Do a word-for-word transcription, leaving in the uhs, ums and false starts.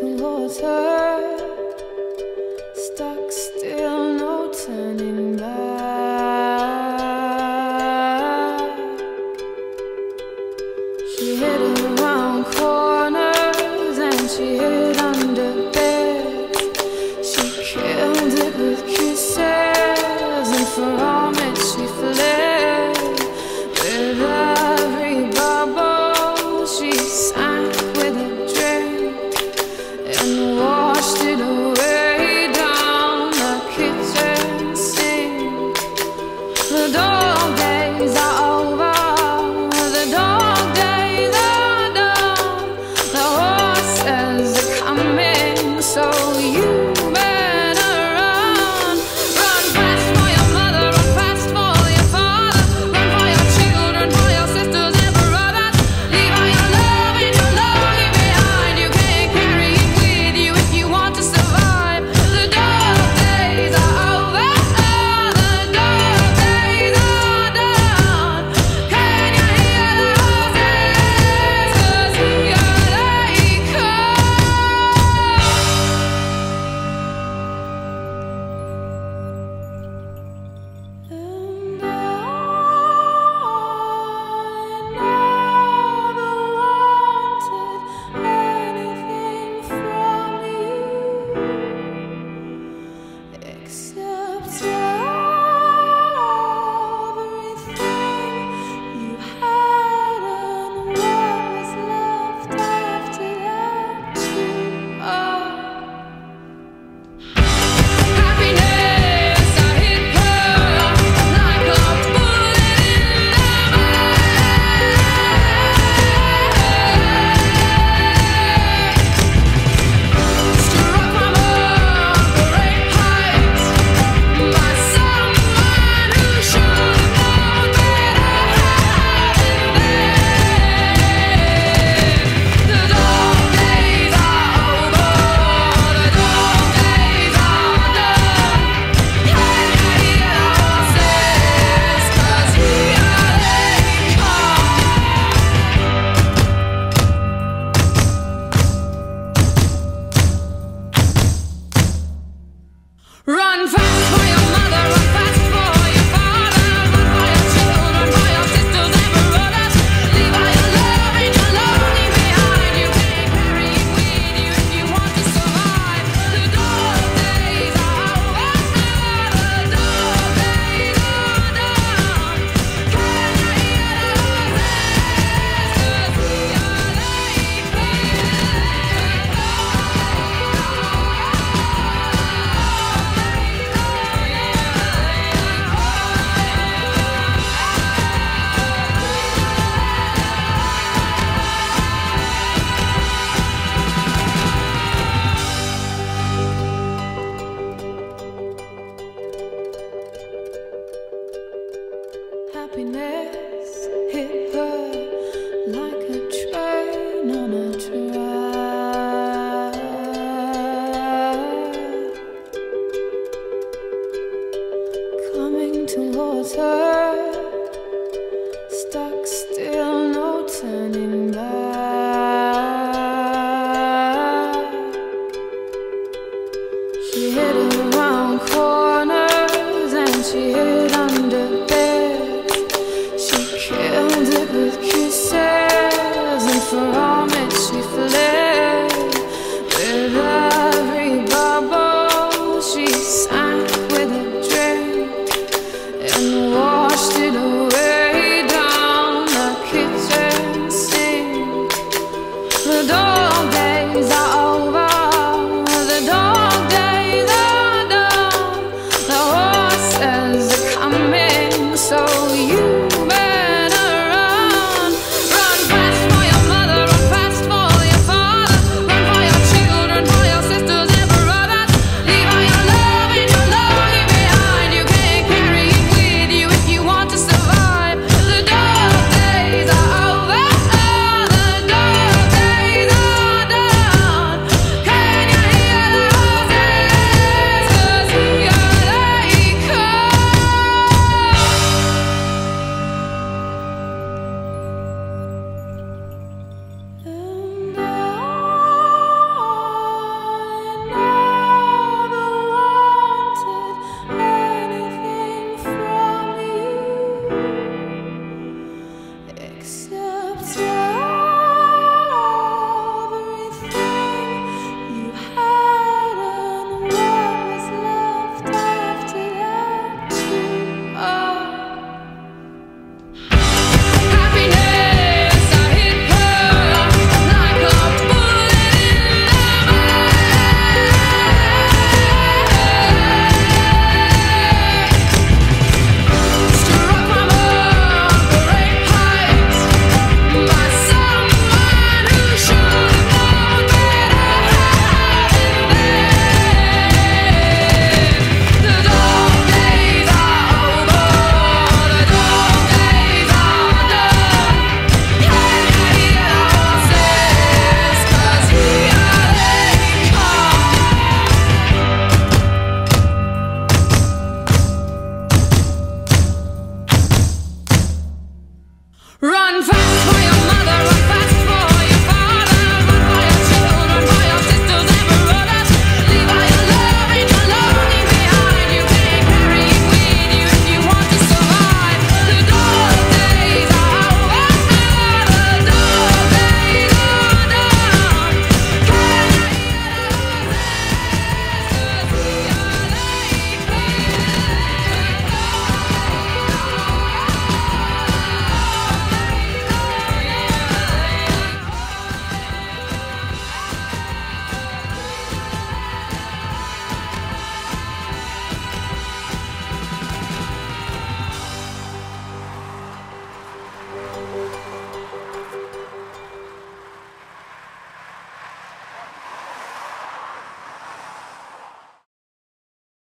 some water, stuck still, no turning back. She hid around corners and she hid